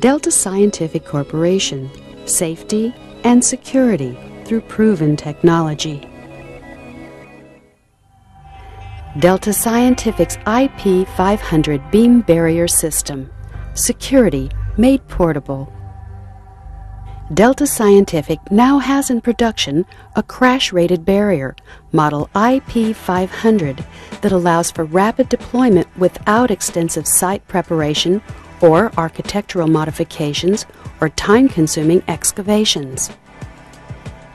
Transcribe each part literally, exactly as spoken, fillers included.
Delta Scientific Corporation, safety and security through proven technology. Delta Scientific's I P five hundred beam barrier system, security made portable. Delta Scientific now has in production a crash-rated barrier, model I P five hundred, that allows for rapid deployment without extensive site preparation or architectural modifications or time-consuming excavations.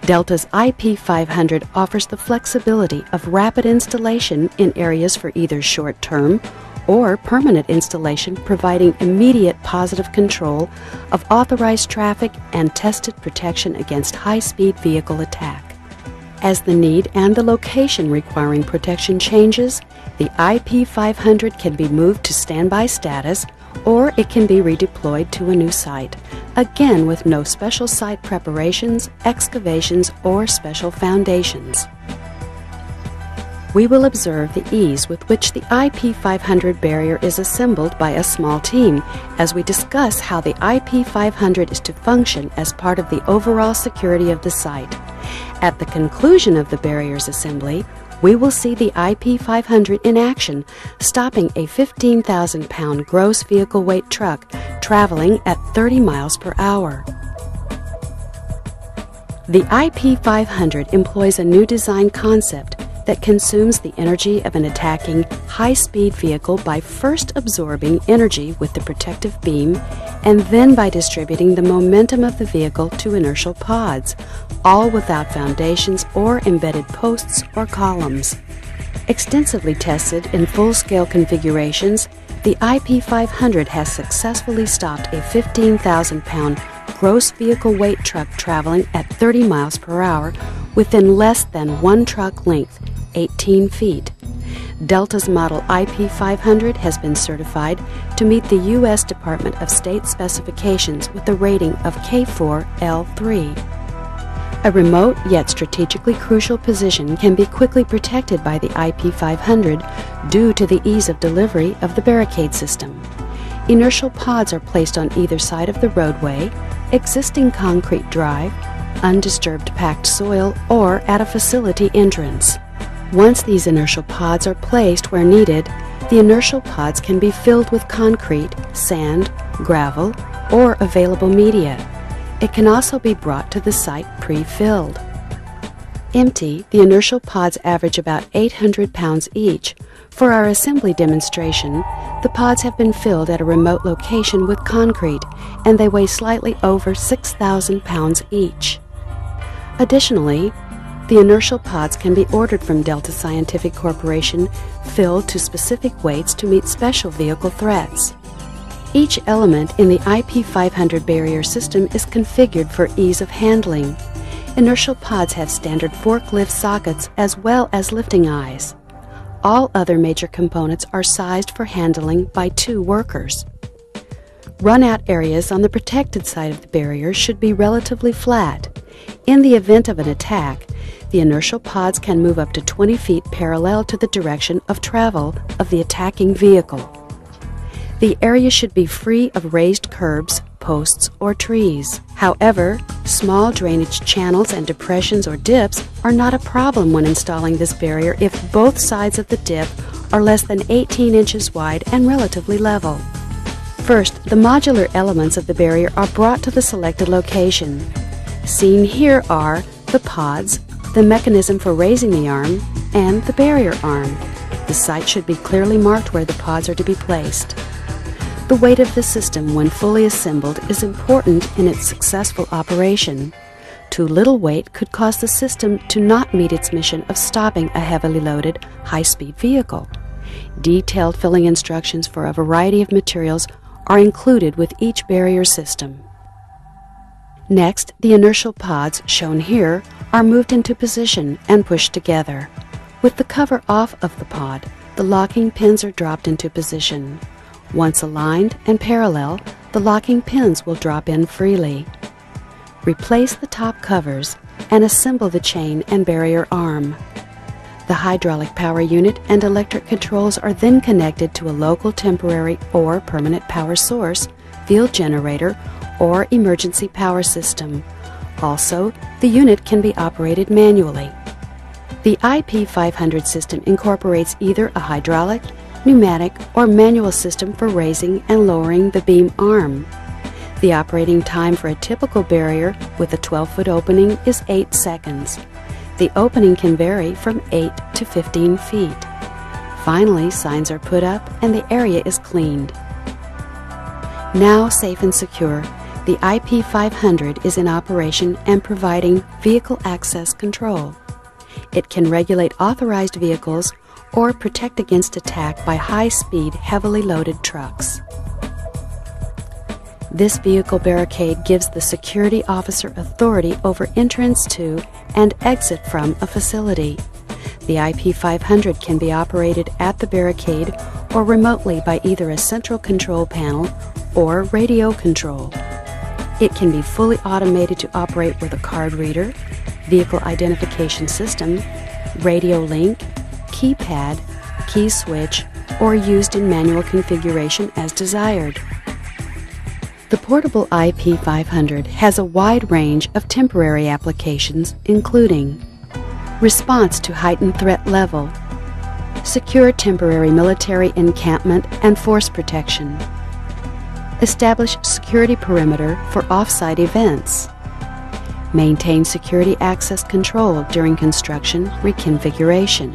Delta's I P five hundred offers the flexibility of rapid installation in areas for either short-term or permanent installation, providing immediate positive control of authorized traffic and tested protection against high-speed vehicle attack. As the need and the location requiring protection changes, the I P five hundred can be moved to standby status, or it can be redeployed to a new site, again with no special site preparations, excavations, or special foundations. We will observe the ease with which the I P five hundred barrier is assembled by a small team as we discuss how the I P five hundred is to function as part of the overall security of the site. At the conclusion of the barrier's assembly, we will see the I P five hundred in action, stopping a fifteen thousand pound gross vehicle weight truck traveling at thirty miles per hour. The I P five hundred employs a new design concept that consumes the energy of an attacking high-speed vehicle by first absorbing energy with the protective beam and then by distributing the momentum of the vehicle to inertial pods, all without foundations or embedded posts or columns. Extensively tested in full-scale configurations, the I P five hundred has successfully stopped a fifteen thousand pound gross vehicle weight truck traveling at thirty miles per hour within less than one truck length, eighteen feet. Delta's model I P five hundred has been certified to meet the U S Department of State specifications with a rating of K four L three. A remote yet strategically crucial position can be quickly protected by the I P five hundred due to the ease of delivery of the barricade system. Inertial pods are placed on either side of the roadway, existing concrete drive, undisturbed packed soil, or at a facility entrance. Once these inertial pods are placed where needed, the inertial pods can be filled with concrete, sand, gravel, or available media. It can also be brought to the site pre-filled. Empty, the inertial pods average about eight hundred pounds each. For our assembly demonstration, the pods have been filled at a remote location with concrete, and they weigh slightly over six thousand pounds each. Additionally, the inertial pods can be ordered from Delta Scientific Corporation, filled to specific weights to meet special vehicle threats. Each element in the I P five hundred barrier system is configured for ease of handling. Inertial pods have standard forklift sockets as well as lifting eyes. All other major components are sized for handling by two workers. Run-out areas on the protected side of the barrier should be relatively flat. In the event of an attack, the inertial pods can move up to twenty feet parallel to the direction of travel of the attacking vehicle. The area should be free of raised curbs, posts, or trees. However, small drainage channels and depressions or dips are not a problem when installing this barrier if both sides of the dip are less than eighteen inches wide and relatively level. First, the modular elements of the barrier are brought to the selected location. Seen here are the pods, the mechanism for raising the arm, and the barrier arm. The site should be clearly marked where the pods are to be placed. The weight of the system when fully assembled is important in its successful operation. Too little weight could cause the system to not meet its mission of stopping a heavily loaded, high-speed vehicle. Detailed filling instructions for a variety of materials are included with each barrier system. Next, the inertial pods, shown here, are moved into position and pushed together. With the cover off of the pod, the locking pins are dropped into position. Once aligned and parallel, the locking pins will drop in freely. Replace the top covers and assemble the chain and barrier arm. The hydraulic power unit and electric controls are then connected to a local temporary or permanent power source field generator, or emergency power system. Also, the unit can be operated manually. The I P five hundred system incorporates either a hydraulic, pneumatic, or manual system for raising and lowering the beam arm. The operating time for a typical barrier with a twelve foot opening is eight seconds. The opening can vary from eight to fifteen feet. Finally, signs are put up and the area is cleaned. Now safe and secure, the I P five hundred is in operation and providing vehicle access control. It can regulate authorized vehicles or protect against attack by high-speed, heavily loaded trucks. This vehicle barricade gives the security officer authority over entrance to and exit from a facility. The I P five hundred can be operated at the barricade or remotely by either a central control panel or radio control. It can be fully automated to operate with a card reader, vehicle identification system, radio link, keypad, key switch, or used in manual configuration as desired. The portable I P five hundred has a wide range of temporary applications, including response to heightened threat level, secure temporary military encampment and force protection, establish security perimeter for off-site events, maintain security access control during construction reconfiguration,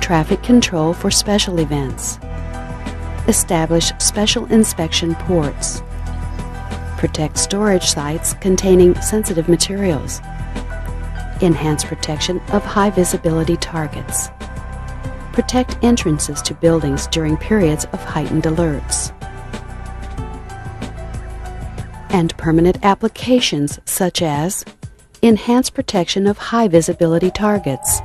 traffic control for special events, establish special inspection ports, protect storage sites containing sensitive materials, enhance protection of high visibility targets, protect entrances to buildings during periods of heightened alerts, and permanent applications such as enhance protection of high visibility targets,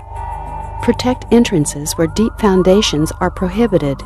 protect entrances where deep foundations are prohibited,